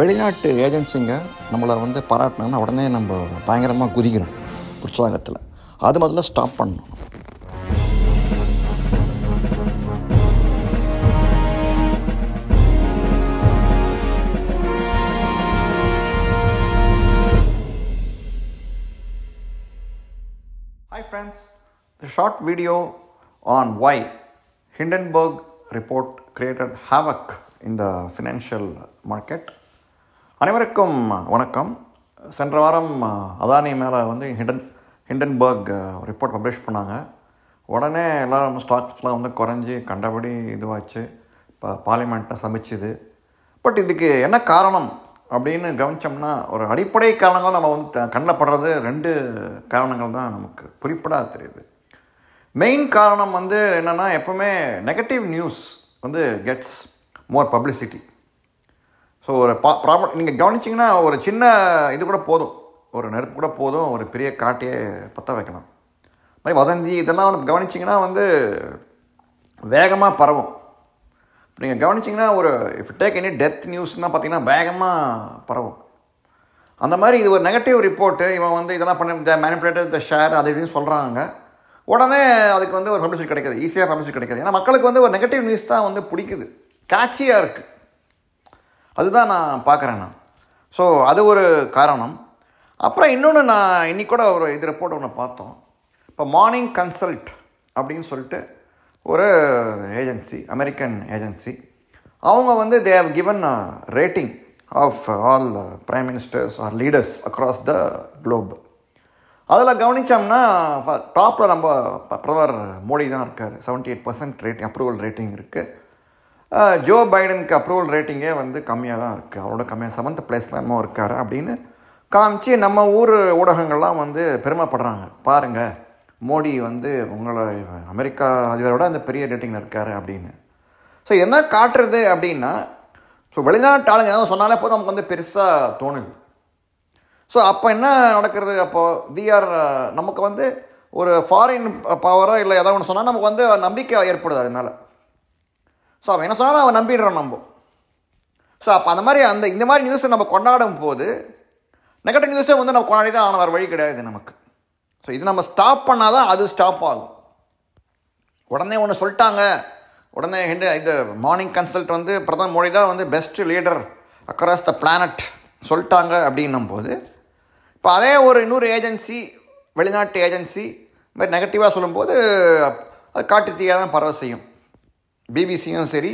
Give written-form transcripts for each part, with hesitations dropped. வெளிநாட்டு ஏஜென்சிங்க நம்மளை வந்து பாராட்டினாங்கன்னா உடனே நம்ம பயங்கரமாக குதிக்கிறோம் உற்சாகத்தில். அது முதல்ல ஸ்டாப் பண்ணணும். Hi friends, the short video on why Hindenburg report created havoc in the financial market. அனைவருக்கும் வணக்கம். சென்ற வாரம் அதானி மேலே வந்து ஹிண்டன்பர்க் ரிப்போர்ட் பப்ளிஷ் பண்ணாங்க. உடனே எல்லோரும் ஸ்டாக்ஸ்லாம் வந்து குறைஞ்சி கண்டபடி இதுவாச்சு. இப்போ பார்லிமெண்ட்டை சமைச்சிது. பட் இதுக்கு என்ன காரணம் அப்படின்னு கவனித்தோம்னா, ஒரு அடிப்படை காரணங்கள் நம்ம வந்து கண்ணில் படுறது ரெண்டு காரணங்கள் தான் நமக்கு குறிப்பிடாக தெரியுது. மெயின் காரணம் வந்து என்னென்னா, எப்போவுமே நெகட்டிவ் நியூஸ் வந்து கெட்ஸ் மோர் பப்ளிசிட்டி. ஸோ ஒரு ப்ராப்ளம் நீங்கள் கவனிச்சிங்கன்னா, ஒரு சின்ன இது கூட போதும், ஒரு நெருப்பு கூட போதும், ஒரு பெரிய காட்டையே பற்ற வைக்கணும். மாதிரி வதந்தி இதெல்லாம் வந்து கவனிச்சிங்கன்னா வந்து வேகமாக பரவும். நீங்கள் கவனிச்சிங்கன்னா, ஒரு இஃப் டேக் எனி டெத் நியூஸ்னால் பார்த்திங்கன்னா வேகமாக பரவும். அந்த மாதிரி இது ஒரு நெகட்டிவ் ரிப்போர்ட்டு. இவன் வந்து இதெல்லாம் பண்ண மேனிபுலேட்டர் த ஷேர் அது இப்படின்னு சொல்கிறாங்க. உடனே அதுக்கு வந்து ஒரு பப்ளிசிட்டி கிடைக்கிது, ஈஸியாக பப்ளிசிட்டி கிடைக்கிது. ஏன்னா மக்களுக்கு வந்து ஒரு நெகட்டிவ் நியூஸ் தான் வந்து பிடிக்குது, கேட்சியாக இருக்குது. அதுதான் நான் பார்க்குறேன் நான். ஸோ அது ஒரு காரணம். அப்புறம் இன்னொன்று, நான் இன்றைக்கி கூட ஒரு இது ரிப்போர்ட் ஒன்று பார்த்தோம். இப்போ மார்னிங் கன்சல்ட் அப்படின்னு சொல்லிட்டு ஒரு ஏஜென்சி, அமெரிக்கன் ஏஜென்சி, அவங்க வந்து they have given a rating of all prime ministers or leaders across the globe. அதில் கவனித்தோம்னா டாப்பில் நம்ம பிரதமர் மோடி தான் இருக்கார். 78% ரேட்டிங், அப்ரூவல் ரேட்டிங் இருக்குது. ஜோ பைடனுக்கு அப்ரூவல் ரேட்டிங்கே வந்து கம்மியாக தான் இருக்குது, அவரோட கம்மியாக 7th பிளேஸில் என்னமோ இருக்கார் அப்படின்னு காமிச்சு நம்ம ஊர் ஊடகங்கள்லாம் வந்து பெருமைப்படுறாங்க. பாருங்கள், மோடி வந்து உங்களை அமெரிக்கா அதிபரோட அந்த பெரிய ரேட்டிங்கில் இருக்கார் அப்படின்னு. ஸோ என்ன காட்டுறது அப்படின்னா, ஸோ வெளிநாட்டு ஆளுங்க ஏதாவது சொன்னாலே போதும், நமக்கு வந்து பெருசாக தோணுது. ஸோ அப்போ என்ன நடக்கிறது, அப்போது விஆர் நமக்கு வந்து ஒரு ஃபாரின் பவரோ இல்லை ஏதாவது ஒன்று சொன்னால் நமக்கு வந்து நம்பிக்கை ஏற்படுது. அதனால் ஸோ அவன் என்ன சொன்னாலும் அவன் நம்பிடுறான் நம்ம. ஸோ அப்போ அந்த மாதிரி அந்த இந்த மாதிரி நியூஸை நம்ம கொண்டாடும் போது நெகட்டிவ் நியூஸை வந்து நம்ம கொண்டாடி தான் ஆன, வேறு வழி கிடையாது நமக்கு. ஸோ இது நம்ம ஸ்டாப் பண்ணால் தான் அது ஸ்டாப் ஆகும். உடனே ஒன்று சொல்லிட்டாங்க, உடனே இந்த மார்னிங் கன்சல்ட் வந்து பிரதமர் மோடி தான் வந்து best leader across the planet சொல்லிட்டாங்க அப்படின்னும் போது, இப்போ அதே ஒரு இன்னொரு ஏஜென்சி, வெளிநாட்டு ஏஜென்சி இந்த மாதிரி நெகட்டிவாக சொல்லும்போது அது காட்டு தீயாக தான் பரவ செய்யும். பிபிசியும் சரி,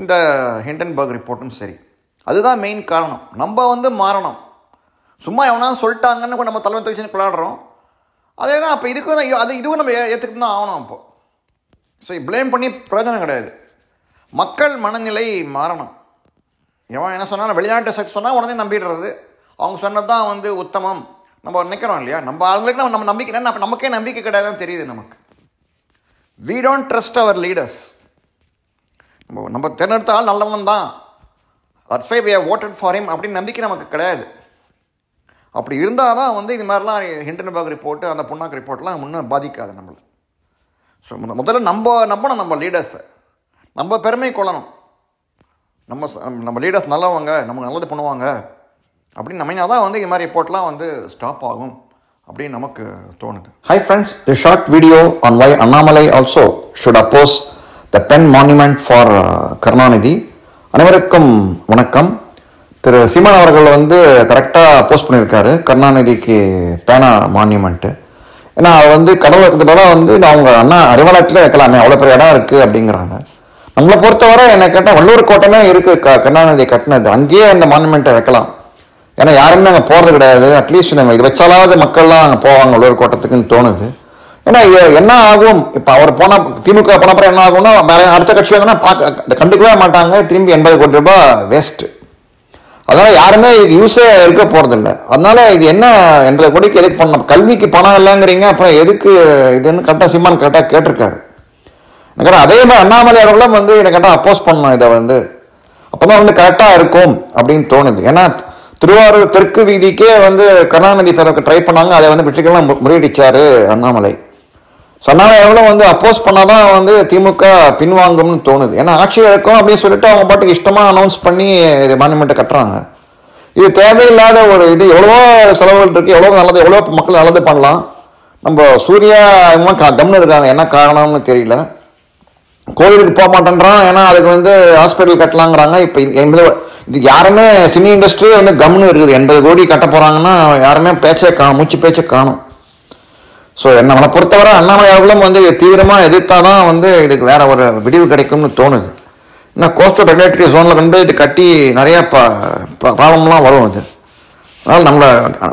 இந்த ஹிண்டன்பர்க் ரிப்போர்ட்டும் சரி. அதுதான் மெயின் காரணம். நம்ம வந்து மாறணும். சும்மா எவனா சொல்லிட்டாங்கன்னு கூட நம்ம தலைமை துவச்சின்னு விளையாடுறோம். அதே தான். அப்போ இதுக்கும் அது இதுவும் நம்ம ஏற்றுக்கிட்டு தான் ஆகணும். அப்போது ஸோ ப்ளேம் பண்ணி பிரயோஜனம் கிடையாது. மக்கள் மனநிலை மாறணும். எவன் என்ன சொன்னாலும், வெளிநாட்டு சக்தி சொன்னால் உடனே நம்பிடுறது, அவங்க சொன்னது தான் வந்து உத்தமம் நம்ம நினைக்கிறோம் இல்லையா. நம்ம அவங்களுக்கு நம்ம நம்பிக்கை அப்போ நமக்கே நம்பிக்கை கிடையாதுன்னு தெரியுது நமக்கு. We don't trust our leaders. நம்ம தேர்ந்தெடுத்தால் நல்லவன் தான், that's why we have voted for him அப்படின்னு நம்பிக்கை நமக்கு கிடையாது. அப்படி இருந்தால் தான் வந்து இது மாதிரிலாம் ஹிண்டன்பர்க் ரிப்போர்ட்டு அந்த புண்ணாக்கு ரிப்போர்ட்லாம் முன்னும் பாதிக்காது நம்மளை. ஸோ முதல்ல நம்பணும் நம்ம லீடர்ஸை, நம்ம பெருமை கொள்ளணும். நம்ம லீடர்ஸ் நல்லவங்க, நமக்கு நல்லது பண்ணுவாங்க அப்படின்னு நம்மனா தான் வந்து இது மாதிரி ரிப்போர்ட்லாம் வந்து ஸ்டாப் ஆகும் அப்படின்னு நமக்கு தோணுது. Hi friends, the short video on why Annamalai also should oppose The Pen Monument for Karunanidhi. அனைவருக்கும் வணக்கம். திரு சீமான் அவர்கள் வந்து கரெக்டாக போஸ்ட் பண்ணியிருக்காரு கருணாநிதிக்கு பேனா மான்யூமெண்ட்டு. ஏன்னா அது வந்து கடவுள் இருக்கிறதுனால வந்து அவங்க அண்ணா அறிவாலயத்தில் வைக்கலாமே, அவ்வளோ பெரிய இடம் இருக்குது அப்படிங்கிறாங்க. நம்மளை பொறுத்தவரை என்னை கேட்டால் வள்ளூர் கோட்டமே இருக்குது கருணாநிதி கட்டினது, அங்கேயே அந்த மான்யூமெண்ட்டை வைக்கலாம். ஏன்னா யாருமே அங்கே போகிறது கிடையாது. அட்லீஸ்ட் நம்ம இது வச்சாலாவது மக்கள்லாம் அங்கே போவாங்க வள்ளூர் கோட்டத்துக்குன்னு தோணுது. ஏன்னா இது என்ன ஆகும், இப்போ அவர் போனால் திமுக போனப்புறம் என்ன ஆகும்னா, வேற அடுத்த கட்சி வந்தோன்னா பார்க்க கண்டுக்கவே மாட்டாங்க, திரும்பி 80 கோடி ரூபாய் வேஸ்ட்டு. அதனால் யாருமே இதுக்கு யூஸே இருக்க போகிறதில்ல. அதனால் இது என்ன 80 கோடிக்கு எதுக்கு பண்ணணும், கல்விக்கு பணம் இல்லைங்கிறீங்க, அப்புறம் எதுக்கு இதுன்னு கரெக்டாக சீமான் கரெக்டாக கேட்டிருக்காரு. எனக்கு அதே மாதிரி அண்ணாமலை அவர்களும் வந்து இதை கரெக்டாக அப்போஸ் பண்ணணும். இதை வந்து அப்போ தான் வந்து கரெக்டாக இருக்கும் அப்படின்னு தோணுது. ஏன்னா திருவாரூர் தெற்கு வீதிக்கே வந்து கருணாநிதி பேருக்கு ட்ரை பண்ணாங்க, அதை வந்து வெற்றிகரமாக முறியடிச்சார் அண்ணாமலை. சொன்னால் எவ்வளோ வந்து அப்போஸ் பண்ணால் தான் வந்து திமுக பின்வாங்கும்னு தோணுது. ஏன்னா ஆட்சியாக இருக்கும் அப்படின்னு சொல்லிட்டு அவங்க பாட்டுக்கு இஷ்டமாக அனௌன்ஸ் பண்ணி இது மான்யூமெண்ட்டை கட்டுறாங்க. இது தேவையில்லாத ஒரு இது எவ்வளவோ செலவுகள் இருக்குது, எவ்வளோ நல்லது, எவ்வளோ மக்கள் நல்லது பண்ணலாம். நம்ம சூர்யா இவங்க கம்னு இருக்காங்க, என்ன காரணம்னு தெரியல. கோவிலுக்கு போக மாட்டேன்றான், ஏன்னா அதுக்கு வந்து ஹாஸ்பிட்டல் கட்டலாங்கிறாங்க. இப்போ 80 யாருமே சினி இண்டஸ்ட்ரியே வந்து கம்னு இருக்குது. 80 கோடி கட்ட போகிறாங்கன்னா யாருமே பேச்சே காணும், மூச்சு பேச்சே காணும். ஸோ என்னை பொறுத்தவரை அண்ணாமலையாளர்களும் வந்து தீவிரமாக எதிர்த்தால் தான் வந்து இதுக்கு வேறு ஒரு விடிவு கிடைக்கும்னு தோணுது. ஏன்னா கோஸ்டல் ரெகுலேட்டரி ஜோனில் வந்து இது கட்டி நிறையா ப்ராப்ளம்லாம் வரும். அது அதனால் நம்மளை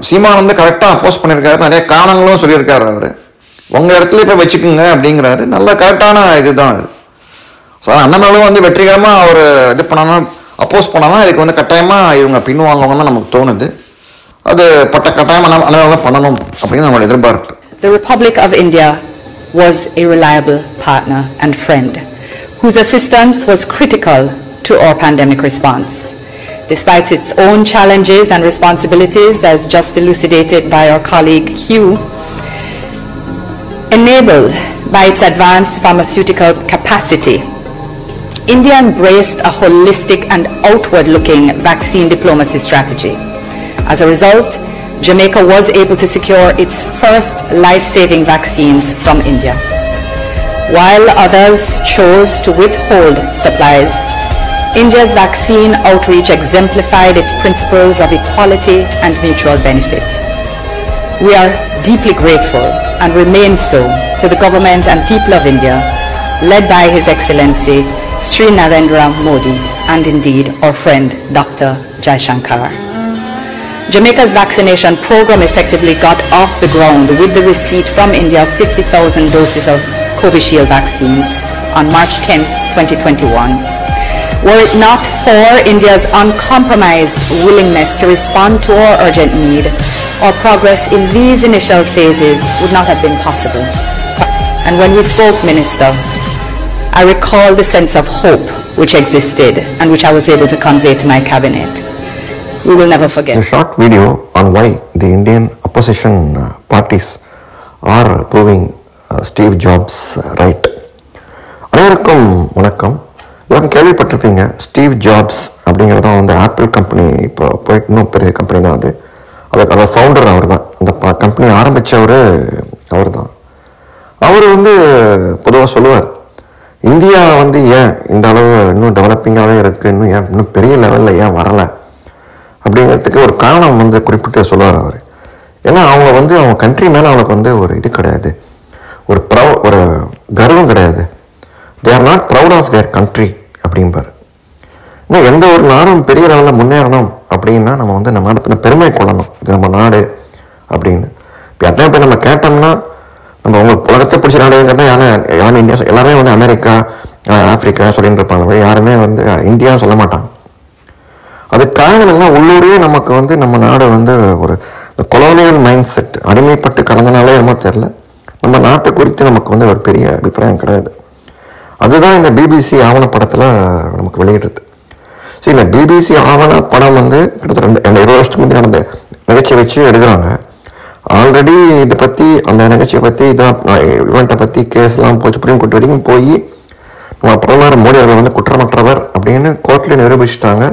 சீமான் வந்து கரெக்டாக போஸ்ட் பண்ணியிருக்காரு, நிறைய காரணங்களும் சொல்லியிருக்காரு. அவர் உங்கள் இடத்துல இப்போ வச்சுக்குங்க அப்படிங்கிறாரு, நல்ல கரெக்டான இது தான் அது. ஸோ அண்ணாமலையும் வந்து வெற்றிகரமாக அவர் இது பண்ணாலும் அப்போஸ் பண்ணாலும் இதுக்கு வந்து கட்டாயமாக இவங்க பின்வாங்குவாங்கன்னு நமக்கு தோணுது. அது பட்ட கட்டாயமாக அண்ணாமலை பண்ணணும் அப்படின்னு நம்மளோட எதிர்பார்ப்பு. The Republic of India was a reliable partner and friend whose assistance was critical to our pandemic response. Despite its own challenges and responsibilities, as just elucidated by our colleague Hugh, enabled by its advanced pharmaceutical capacity, India embraced a holistic and outward-looking vaccine diplomacy strategy. As a result, Jamaica was able to secure its first life-saving vaccines from India, while others chose to withhold supplies. India's vaccine outreach exemplified its principles of equality and mutual benefit. We are deeply grateful and remain so to the government and people of India, led by His Excellency Sri Narendra Modi and indeed our friend Dr. Jaishankar. Jamaica's vaccination program effectively got off the ground with the receipt from India of 50,000 doses of Covishield vaccines on March 10, 2021. Were it not for India's uncompromised willingness to respond to our urgent need, our progress in these initial phases would not have been possible. And when we spoke, Minister, I recall the sense of hope which existed and which I was able to convey to my Cabinet. We will never forget. A short video on why the Indian opposition parties are proving Steve Jobs right. அனைவருக்கும் வணக்கம். எல்லாரும் கேள்விப்பட்டிருப்பீங்க, Steve jobs அப்படிங்கிறது தான் வந்து apple company இப்போ போயிட்டு இன்னும் பெரிய கம்பெனி தான் அது. அதோட ஃபவுண்டர் அவர் தான். அந்த கம்பெனி ஆரம்பித்தவர் அவர் தான். அவர் வந்து பொதுவாக சொல்லுவார், இந்தியா வந்து ஏன் இந்த அளவு இன்னும் டெவலப்பிங்காகவே இருக்குது, இன்னும் ஏன் இன்னும் பெரிய லெவலில் ஏன் வரலை அப்படிங்கிறதுக்கு ஒரு காரணம் வந்து குறிப்பிட்டு சொல்லுவார் அவர். ஏன்னா அவங்க வந்து அவங்க கண்ட்ரி மேலே அவங்களுக்கு வந்து ஒரு இது கிடையாது, ஒரு கர்வம் கிடையாது. They are not proud of their country அப்படிம்பார். இன்னும் எந்த ஒரு நாடும் பெரிய லெவலில் முன்னேறணும் அப்படின்னா நம்ம வந்து நம்ம நாடு பெருமை கொள்ளணும், இது நம்ம நாடு அப்படின்னு. இப்போ எத்தனை பேர் நம்ம கேட்டோம்னா, நம்ம உங்களுக்கு உலகத்தை பிடிச்ச நாடுன்னு கேட்டால் யாரும் இந்தியா, எல்லாருமே வந்து அமெரிக்கா ஆப்பிரிக்கா சொல்லிட்டு இருப்பாங்க. யாருமே வந்து இந்தியா சொல்ல மாட்டாங்க. அதுக்கு காரணம் என்னன்னா, உள்ளூரே நமக்கு வந்து நம்ம நாடு வந்து ஒரு கொலோனியல் மைண்ட் செட் அடிமைப்பட்டு கடந்தனாலே என்னமோ தெரில, நம்ம நாட்டை குறித்து நமக்கு வந்து ஒரு பெரிய அபிப்பிராயம் கிடையாது. அதுதான் இந்த பிபிசி ஆவணப்படத்தில் நமக்கு வெளியிடுறது. ஸோ இந்த பிபிசி ஆவணப்படம் வந்து கிட்டத்தட்ட 20 வருஷத்துக்கு முந்தைய நடந்த நிகழ்ச்சியை வச்சு எடுக்கிறாங்க. ஆல்ரெடி இதை பற்றி, அந்த நிகழ்ச்சியை பற்றி, இதான் இவெண்ட்டை பற்றி கேஸ்லாம் போய் சுப்ரீம் கோர்ட் வரைக்கும் போய் நம்ம பிரதமர் மோடி அவர்கள் வந்து குற்றமற்றவர் அப்படின்னு கோர்ட்டில் நிரூபிச்சிட்டாங்க.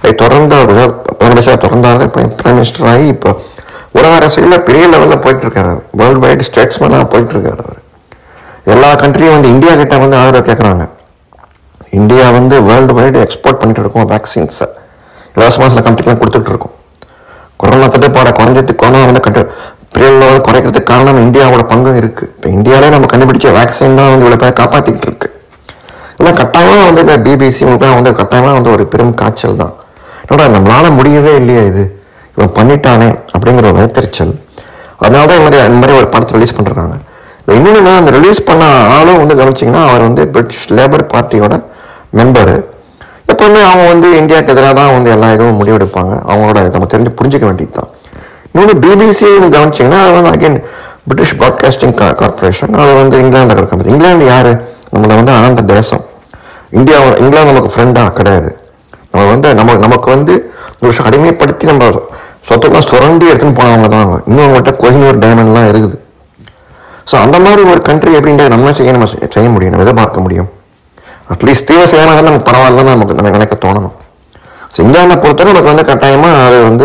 அதை தொடர்ந்து அவர் முதலமைச்சராக தொடர்ந்தாங்க. இப்போ பிரைம் மினிஸ்டர் ஆகி இப்போ உலக அரசியலில் பெரிய லெவலில் போயிட்டுருக்காரு. வேர்ல்டு வைடு ஸ்டேட்ஸ்மேனாக போயிட்டுருக்காரு அவர். எல்லா கண்ட்ரியும் வந்து இந்தியா கிட்டே வந்து ஆதரவு கேட்குறாங்க. இந்தியா வந்து வேர்ல்டு வைடு எக்ஸ்போர்ட் பண்ணிட்டு இருக்கோம் வேக்சின்ஸை, இலவசமாக சில கண்ட்ரிக்கெலாம் கொடுத்துட்ருக்கோம். கொரோனா தட்டுப்பாடை கொரோனா வந்து பெரிய லெவலில் குறைக்கிறதுக்கு காரணம் இந்தியாவோட பங்கு இருக்குது. இப்போ இந்தியாவிலே நம்ம கண்டுபிடிச்ச வேக்சின் தான் வந்து இவ்வளோ பேர் காப்பாற்றிக்கிட்டு இருக்கு. இதெல்லாம் கட்டாயமாக வந்து இந்த பிபிசி உங்களுக்கு வந்து கட்டாயமாக வந்து ஒரு பெரும் காய்ச்சல் தான். என்னோட நம்மளால் முடியவே இல்லையா, இது இவன் பண்ணிட்டானே அப்படிங்கிற ஒரு வைத்தறிச்சல். அதனால தான் இந்த மாதிரி ஒரு படத்தை ரிலீஸ் பண்ணிருக்காங்க. இன்னொன்று, அந்த ரிலீஸ் பண்ண ஆளும் வந்து கவனிச்சிங்கன்னா, அவர் வந்து பிரிட்டிஷ் லேபர் பார்ட்டியோட மெம்பரு. எப்போவுமே அவங்க வந்து இந்தியாவுக்கு எதிராக தான் வந்து எல்லா இதுவும் முடிவெடுப்பாங்க. அவங்களோட நம்ம தெரிஞ்சு புரிஞ்சிக்க வேண்டியது தான். இன்னொன்று, பிபிசி கவனிச்சிங்கன்னா அது வந்து அகெயின் பிரிட்டிஷ் ப்ராட்காஸ்டிங் கார்பரேஷன். அது வந்து இங்கிலாண்டில் இருக்கிற கம்பெனி. இங்கிலாந்து யார் நம்மளை வந்து ஆண்ட தேசம். இந்தியா இங்கிலாந்து நமக்கு ஃப்ரெண்டாக கிடையாது. நம்ம வந்து நமக்கு வந்து இந்த விஷயம் அடிமைப்படுத்தி நம்ம சொத்தெல்லாம் சுரண்டி எடுத்துன்னு போனவங்க தான் அவங்க. இன்னும் அவங்கள்ட்ட கோஹினூர் டைமண்ட்லாம் இருக்குது. ஸோ அந்த மாதிரி ஒரு கண்ட்ரி எப்படி இந்தியா நம்ம செய்ய முடியும், நம்ம எதிர்பார்க்க முடியும். அட்லீஸ்ட் தீவிர சேனாக நம்ம பரவாயில்ல நமக்கு நினைக்க தோணணும். Similarly, I don't want to be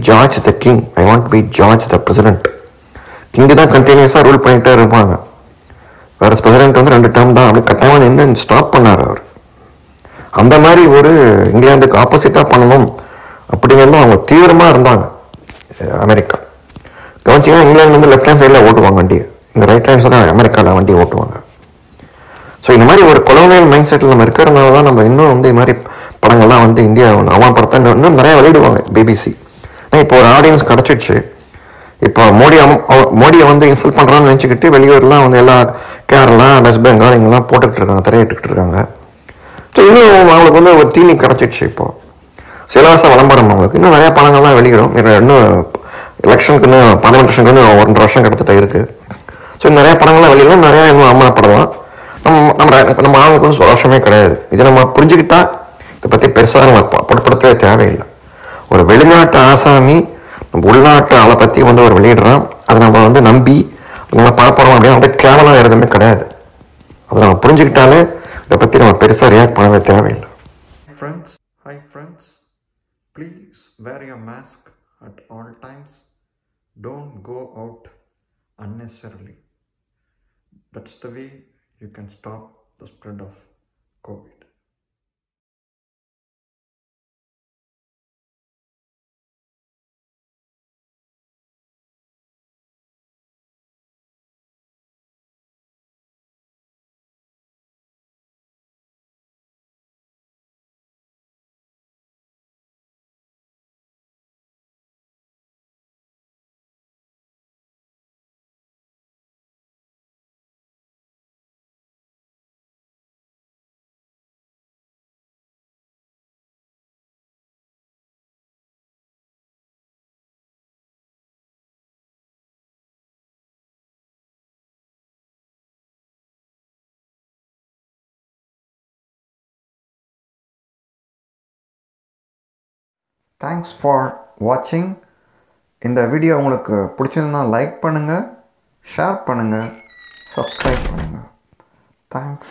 George the King. I want to be George the President. King is continuous rule painter. Whereas President on the term down, stop Panara. And the Mari were England the opposite of Panamum, a putting along with Tivermar America. Going England on the left hand side of Otuangandia, in the right hand side of America Lavandi Otuanga. So in the Mari were colonial mindset in America and Navana, the Mari. On the India, BBC. Now, poor audience cut it. If Modi on the insult and run and chickity, well, you allow Nella, Kerala, West Bengal, and La Potter. So, you know, I will go over teeny cut it. Silas of Alambaram, you know, I have no election, parliamentary, or Russian at the Tayrake. So, in the Rapanala, you know, I am ஒரு வெளிநாட்டு ஆசாமி உள்நாட்டு ஆளை பத்தி வந்து ஒரு வெளியிடுறான். அதை நம்ம வந்து நம்பி நம்ம பார்ப்போம் அப்படியே அப்படியே கேவலமா எதுவுமே கிடையாது. அதை நம்ம புரிஞ்சுக்கிட்டாலே இத பத்தி நம்ம பெருசா ரியாக்ட் பண்ணவே தேவையில்லை. Hi friends, please wear your mask at all times. Don't go out unnecessarily. That's the way you can stop the spread of COVID. Thanks for watching. இந்த வீடியோ உங்களுக்கு பிடிச்சிருந்தா லைக் பண்ணுங்க, ஷேர் பண்ணுங்க, சப்ஸ்கிரைப் பண்ணுங்க. Thanks.